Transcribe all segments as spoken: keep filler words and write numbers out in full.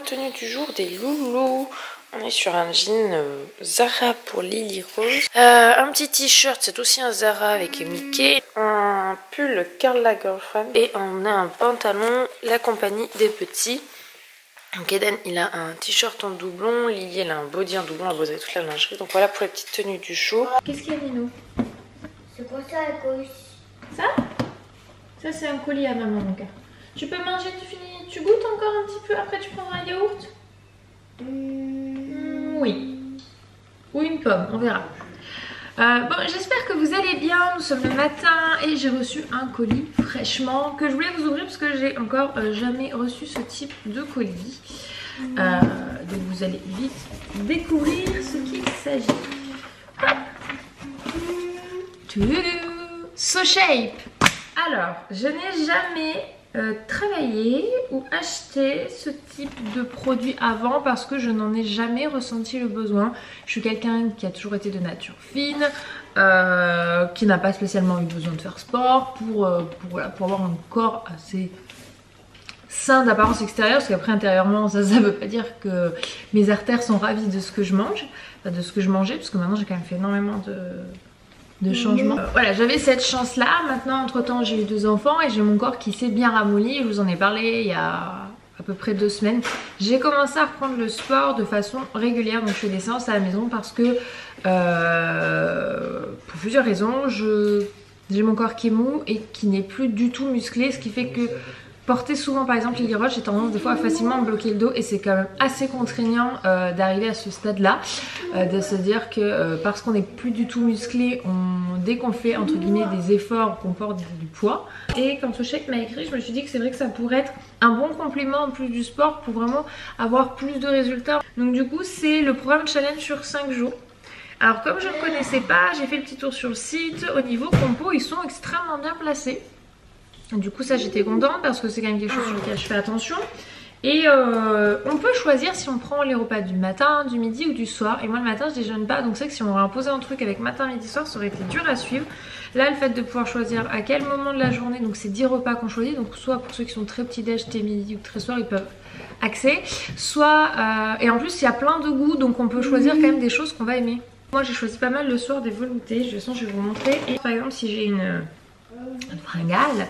retenue du jour des loulous. On est sur un jean euh, Zara pour Lily Rose. Euh, un petit t-shirt, c'est aussi un Zara avec Mickey. Un pull Carla Girlfriend. Et on a un pantalon La Compagnie des Petits. Donc Eden, il a un t-shirt en doublon. Lily, elle a un body en doublon. Vous avez toute la lingerie. Donc voilà pour les petites tenues du jour. Qu'est-ce qu'il y a, Lino? C'est quoi ça, la colis? Ça? Ça, c'est un colis à maman, mon gars. Tu peux manger, tu finis, tu goûtes encore un petit peu. Après, tu prendras un yaourt. Mmh, oui. Ou une pomme, on verra. Euh, bon, j'espère que vous allez bien. Nous sommes le matin et j'ai reçu un colis fraîchement que je voulais vous ouvrir parce que j'ai encore euh, jamais reçu ce type de colis. Mmh. Euh, donc vous allez vite découvrir ce qu'il s'agit. Mmh. SoShape. Alors, je n'ai jamais euh, travaillé ou acheté ce type de produit avant parce que je n'en ai jamais ressenti le besoin. Je suis quelqu'un qui a toujours été de nature fine, euh, qui n'a pas spécialement eu besoin de faire sport pour, euh, pour, voilà, pour avoir un corps assez sain d'apparence extérieure, parce qu'après intérieurement ça ne veut pas dire que mes artères sont ravies de ce que je mange, enfin, de ce que je mangeais, parce que maintenant j'ai quand même fait énormément de... de changement. Mmh. Euh, voilà, j'avais cette chance là. Maintenant, entre temps, j'ai eu deux enfants et j'ai mon corps qui s'est bien ramolli. Je vous en ai parlé il y a à peu près deux semaines. J'ai commencé à reprendre le sport de façon régulière. Donc je fais des séances à la maison parce que euh, pour plusieurs raisons, je j'ai mon corps qui est mou et qui n'est plus du tout musclé, ce qui fait que porter souvent par exemple Lily Roche, j'ai tendance des fois à facilement me bloquer le dos et c'est quand même assez contraignant euh, d'arriver à ce stade là, euh, de se dire que euh, parce qu'on n'est plus du tout musclé, on, dès qu'on fait entre guillemets des efforts, qu'on porte du poids. Et quand SoShape m'a écrit, je me suis dit que c'est vrai que ça pourrait être un bon complément en plus du sport pour vraiment avoir plus de résultats. Donc du coup c'est le programme challenge sur cinq jours. Alors comme je ne connaissais pas, j'ai fait le petit tour sur le site. Au niveau compo, ils sont extrêmement bien placés. Du coup ça j'étais contente parce que c'est quand même quelque chose sur lequel je fais attention. Et euh, on peut choisir si on prend les repas du matin, du midi ou du soir. Et moi le matin je déjeune pas, donc c'est que si on aurait imposé un truc avec matin, midi, soir, ça aurait été dur à suivre. Là le fait de pouvoir choisir à quel moment de la journée, donc c'est dix repas qu'on choisit. Donc soit pour ceux qui sont très petits déj, très midi ou très soir, ils peuvent axer. Soit, euh, et en plus il y a plein de goûts, donc on peut choisir quand même des choses qu'on va aimer. Moi j'ai choisi pas mal le soir des veloutés, je sens, je vais vous montrer. Et par exemple si j'ai une... une fringale,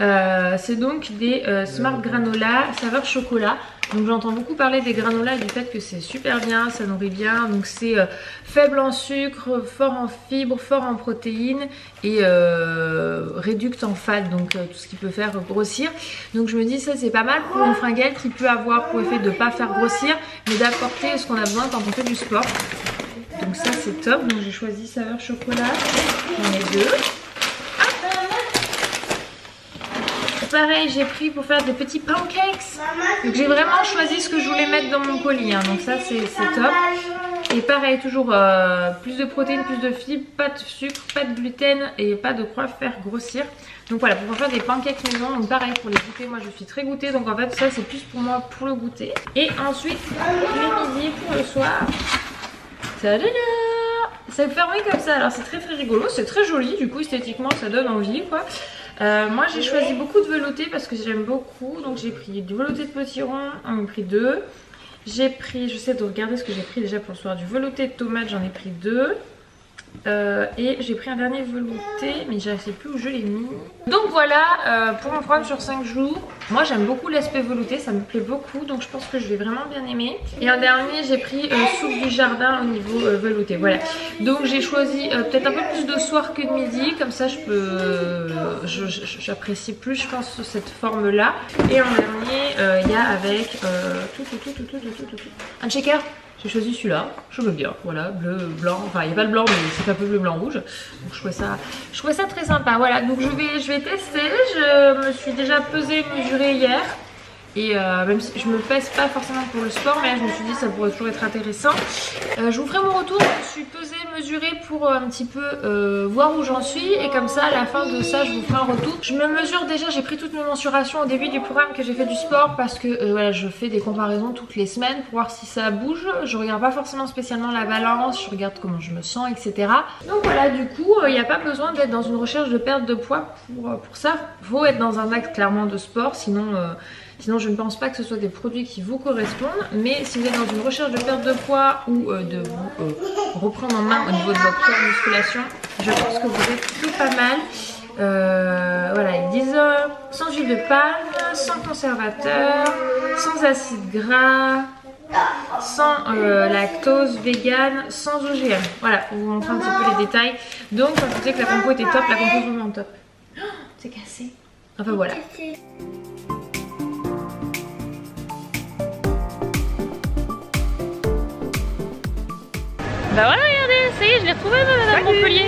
euh, c'est donc des euh, smart granola saveur chocolat. Donc j'entends beaucoup parler des granolas et du fait que c'est super bien, ça nourrit bien. Donc c'est euh, faible en sucre, fort en fibres, fort en protéines et euh, réducte en fat, donc euh, tout ce qui peut faire grossir. Donc je me dis ça c'est pas mal pour une fringale qui peut avoir pour effet de pas faire grossir mais d'apporter ce qu'on a besoin quand on fait du sport. Donc ça c'est top. Donc j'ai choisi saveur chocolat, j'en ai deux. Pareil, j'ai pris pour faire des petits pancakes. Donc j'ai vraiment choisi ce que je voulais mettre dans mon colis, hein. Donc ça c'est top. Et pareil, toujours euh, plus de protéines, plus de fibres, pas de sucre, pas de gluten et pas de quoi faire grossir. Donc voilà, pour faire des pancakes maison. Donc pareil, pour les goûter, moi je suis très goûtée. Donc en fait ça c'est plus pour moi pour le goûter. Et ensuite, le midi pour le soir. Tadada! Ça vous ferme comme ça, alors c'est très très rigolo, c'est très joli, du coup esthétiquement ça donne envie quoi. Euh, moi j'ai choisi beaucoup de velouté parce que j'aime beaucoup, donc j'ai pris du velouté de potiron, j'en ai pris deux. J'ai pris, je sais de regarder ce que j'ai pris déjà pour le soir, du velouté de tomate, j'en ai pris deux. Euh, et j'ai pris un dernier velouté, mais je ne sais plus où je l'ai mis. Donc voilà euh, pour mon programme sur cinq jours. Moi j'aime beaucoup l'aspect velouté, ça me plaît beaucoup, donc je pense que je vais vraiment bien aimer. Et en dernier j'ai pris euh, soupe du jardin au niveau euh, velouté, voilà. Donc j'ai choisi euh, peut-être un peu plus de soir que de midi, comme ça je peux, euh, j'apprécie plus je pense cette forme là. Et en dernier euh, il y a avec euh, tout, tout, tout, tout, tout, tout, tout, tout, un checker. J'ai choisi celui-là, je veux bien, voilà, bleu, blanc, enfin il n'y a pas le blanc mais c'est pas peu bleu, blanc, rouge. Donc je trouvais ça, je trouvais ça très sympa, voilà, donc je vais, je vais tester, je me suis déjà pesée, mesurée hier. Et euh, même si je me pèse pas forcément pour le sport, mais là je me suis dit ça pourrait toujours être intéressant. Euh, je vous ferai mon retour, je suis pesée, mesurée pour un petit peu euh, voir où j'en suis. Et comme ça à la fin de ça je vous ferai un retour. Je me mesure déjà, j'ai pris toutes mes mensurations au début du programme que j'ai fait du sport. Parce que euh, voilà, je fais des comparaisons toutes les semaines pour voir si ça bouge. Je regarde pas forcément spécialement la balance, je regarde comment je me sens, et cetera. Donc voilà, du coup il n'y a pas besoin d'être dans une recherche de perte de poids pour, pour ça. Faut être dans un acte clairement de sport, sinon... Euh, Sinon je ne pense pas que ce soit des produits qui vous correspondent, mais si vous êtes dans une recherche de perte de poids ou euh, de vous euh, reprendre en main au niveau de votre corps de musculation, je pense que vous êtes plutôt pas mal. Euh, voilà, ils disent euh, sans huile de palme, sans conservateur, sans acide gras, sans euh, lactose, vegan, sans O G M. Voilà, je vous montre un petit peu les détails. Donc quand je vous disais que la compo était top, la compo est vraiment top. Oh, c'est cassé. Enfin voilà. Bah voilà, regardez, ça y est, je l'ai retrouvée même à Montpellier.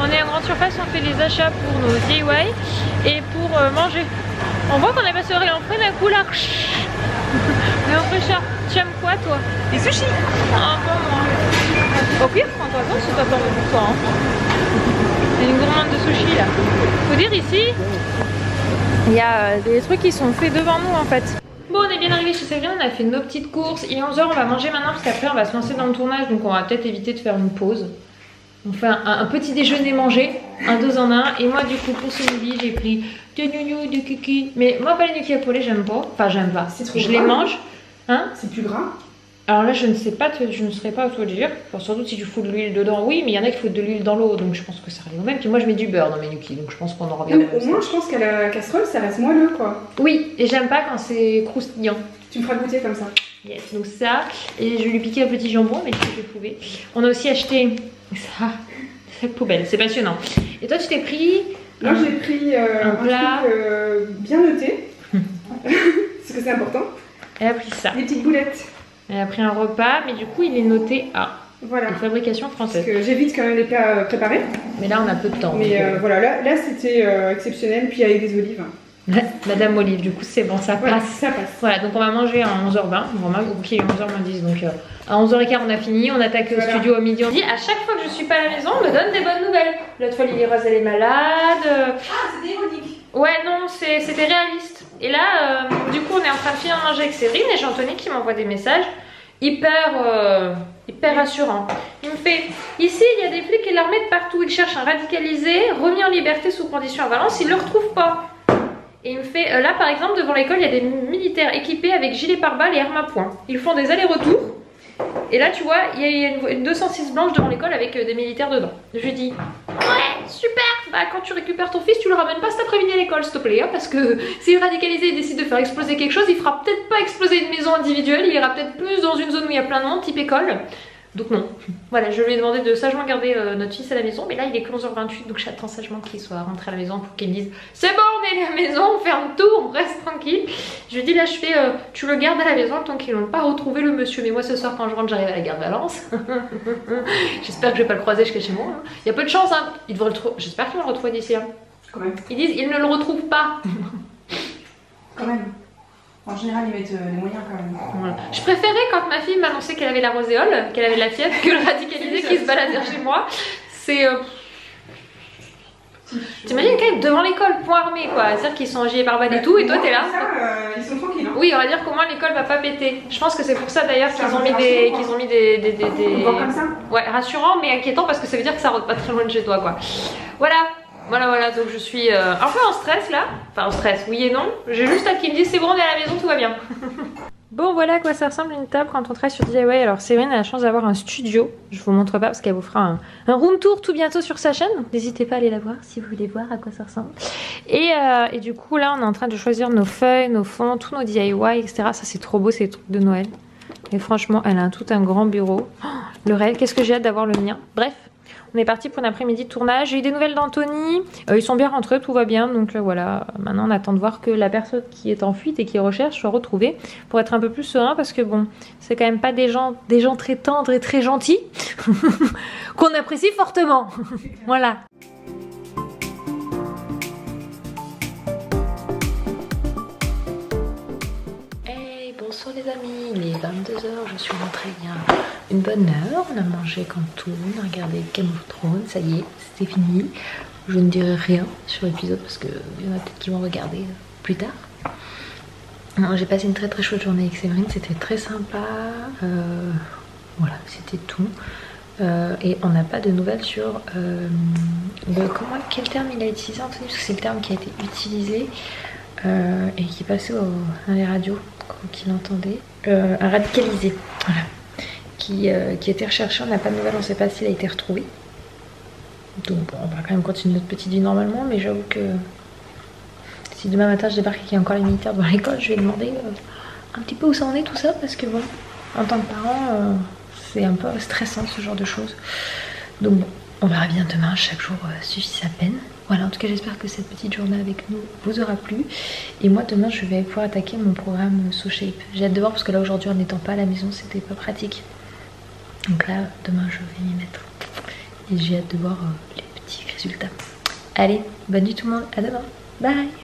On est en grande surface, on fait les achats pour nos D I Y et pour euh, manger. On voit qu'on est passé au rayon frais d'un coup là. Mais on fait cher. Tu aimes quoi toi? Des sushis. Ah pas moi. Au pire, prends-toi compte si t'as pas envie pour toi. C'est une gourmande de sushis là. Faut dire ici, il y a des trucs qui sont faits devant nous en fait. Bon, on est bien arrivé chez Séverine, on a fait nos petites courses. Il est onze heures, on va manger maintenant parce qu'après on va se lancer dans le tournage, donc on va peut-être éviter de faire une pause. On fait un, un petit déjeuner mangé, un deux en un. Et moi du coup pour ce midi j'ai pris du nounou, du kiki. Mais moi pas les gnocchis à poulet, j'aime pas. Enfin j'aime pas. C'est trop Je gras. les mange. Hein? C'est plus gras. Alors là je ne sais pas, je ne serais pas au tout dire. Enfin, surtout si tu fous de l'huile dedans, oui, mais il y en a qui foutent de l'huile dans l'eau, donc je pense que ça revient au même. Puis moi je mets du beurre dans mes gnocchis, donc je pense qu'on en revient au même. Au moins je pense qu'à la casserole ça reste moelleux quoi. Oui, et j'aime pas quand c'est croustillant. Tu me feras goûter comme ça. Yes, donc ça, et je vais lui piquer un petit jambon, mais si je pouvais. On a aussi acheté ça, cette poubelle, c'est passionnant. Et toi tu t'es pris? Moi j'ai pris euh, un, un plat truc, euh, bien noté, parce que c'est important. Elle a pris ça. Des petites boulettes. Elle a pris un repas, mais du coup il est noté A. Voilà. De fabrication française. Parce que j'évite quand même les plats préparés. Mais là on a peu de temps. Mais euh, voilà, là, là c'était euh, exceptionnel, puis avec des olives. Madame Olive, du coup c'est bon, ça passe. Ouais, ça passe. Voilà, donc on va manger à onze heures vingt, vraiment, ok, onze heures dix, donc euh, à onze heures quinze on a fini, on attaque voilà. Le studio au midi. On dit à chaque fois que je suis pas à la maison, on me donne des bonnes nouvelles. L'autre fois Lily Rose elle est malade. Ah, c'était ironique. Ouais, non, c'était réaliste. Et là, euh, du coup on est en train de finir de manger avec Séverine et j'ai Anthony qui m'envoie des messages hyper, euh, hyper rassurants. Il me fait, ici il y a des flics et l'armée de partout, ils cherchent un radicalisé, remis en liberté sous condition à Valence, ils le retrouvent pas. Et il me fait, euh, là par exemple devant l'école il y a des militaires équipés avec gilets pare-balles et armes à poing. Ils font des allers-retours. Et là tu vois, il y a une, une deux cent six blanche devant l'école avec euh, des militaires dedans. Je lui dis, ouais super, bah quand tu récupères ton fils tu le ramènes pas cet après-midi à l'école s'il te plaît. Hein, parce que si le radicalisé décide de faire exploser quelque chose, il fera peut-être pas exploser une maison individuelle. Il ira peut-être plus dans une zone où il y a plein de monde, type école. Donc non. Voilà, je lui ai demandé de sagement garder euh, notre fils à la maison, mais là il est que onze heures vingt-huit, donc j'attends sagement qu'il soit rentré à la maison pour qu'il dise c'est bon, on est à la maison, on ferme tout, on reste tranquille. Je lui ai dit là je fais euh, tu le gardes à la maison tant qu'ils n'ont pas retrouvé le monsieur, mais moi ce soir quand je rentre j'arrive à la gare de Valence. J'espère que je vais pas le croiser jusqu'à chez moi. Hein. Il y a peu de chance, hein. Ils vont le retrouver. J'espère qu'ils vont le retrouver d'ici. Hein. Quand même. Ils disent ils ne le retrouvent pas. Quand même. En général, ils mettent les moyens quand même. Voilà. Je préférais quand ma fille m'annonçait qu'elle avait la roséole, qu'elle avait de la fièvre, que le radicalisé qui se baladait chez moi. C'est... Euh... T'imagines quand même devant l'école, point armé quoi. C'est-à-dire qu'ils sont en gilet pare-balles et tout, et toi t'es là. Ça, euh, ils sont tranquilles. Hein. Oui, on va dire qu'au moins l'école va pas péter. Je pense que c'est pour ça d'ailleurs qu'ils ont mis des, qu'ils ont mis des, des, des, des... comme ça. Ouais, rassurant mais inquiétant parce que ça veut dire que ça rentre pas très loin de chez toi quoi. Voilà. Voilà, voilà, donc je suis euh, un peu en stress là. Enfin, en stress, oui et non. J'ai juste hâte qu'ils me disent c'est bon, on est à la maison, tout va bien. Bon, voilà à quoi ça ressemble une table quand on travaille sur D I Y. Alors, Séverine a la chance d'avoir un studio. Je vous montre pas parce qu'elle vous fera un, un room tour tout bientôt sur sa chaîne. N'hésitez pas à aller la voir si vous voulez voir à quoi ça ressemble. Et, euh, et du coup, là, on est en train de choisir nos feuilles, nos fonds, tous nos D I Y, et cetera. Ça, c'est trop beau, c'est des trucs de Noël. Et franchement, elle a tout un grand bureau. Oh, le réel, qu'est-ce que j'ai hâte d'avoir le mien. Bref. On est parti pour un après-midi de tournage. J'ai eu des nouvelles d'Anthony. Euh, ils sont bien rentrés, tout va bien. Donc euh, voilà, maintenant on attend de voir que la personne qui est en fuite et qui recherche soit retrouvée pour être un peu plus serein parce que bon, c'est quand même pas des gens, des gens très tendres et très gentils qu'on apprécie fortement. Voilà. Hey, bonsoir les amis. Il est vingt-deux heures, je suis rentrée il y a une bonne heure, on a mangé comme tout, on a regardé Game of Thrones, ça y est, c'est fini. Je ne dirai rien sur l'épisode parce qu'il y en a peut-être qui vont regarder plus tard. J'ai passé une très très chouette journée avec Séverine, c'était très sympa, euh, voilà, c'était tout. Euh, et on n'a pas de nouvelles sur euh, le, comment, quel terme il a utilisé Anthony, parce que c'est le terme qui a été utilisé. euh, et qui passait dans les radios qu'il entendait, euh, un radicalisé, voilà, qui, euh, qui était recherché. On n'a pas de nouvelles, on ne sait pas s'il a été retrouvé. Donc bon, on va quand même continuer notre petite vie normalement, mais j'avoue que si demain matin je débarque et qu'il y a encore les militaires devant l'école, je vais demander euh, un petit peu où ça en est tout ça, parce que bon, en tant que parent, euh, c'est un peu stressant ce genre de choses. Donc bon, on verra bien demain, chaque jour euh, suffit sa peine. Voilà, en tout cas j'espère que cette petite journée avec nous vous aura plu. Et moi demain je vais pouvoir attaquer mon programme SoShape. J'ai hâte de voir parce que là aujourd'hui en n'étant pas à la maison c'était pas pratique. Donc là demain je vais m'y mettre. Et j'ai hâte de voir euh, les petits résultats. Allez, bonne nuit tout le monde, à demain, bye.